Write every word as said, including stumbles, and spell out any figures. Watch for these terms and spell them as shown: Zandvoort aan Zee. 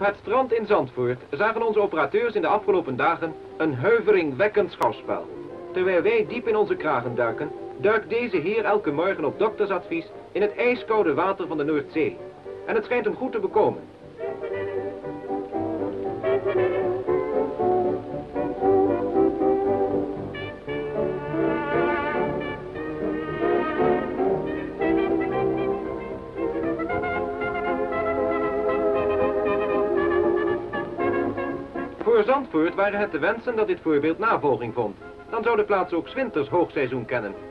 Op het strand in Zandvoort zagen onze operateurs in de afgelopen dagen een huiveringwekkend schouwspel. Terwijl wij diep in onze kragen duiken, duikt deze heer elke morgen op doktersadvies in het ijskoude water van de Noordzee. En het schijnt hem goed te bekomen. Voor Zandvoort waren het te wensen dat dit voorbeeld navolging vond. Dan zou de plaats ook 's winters hoogseizoen kennen.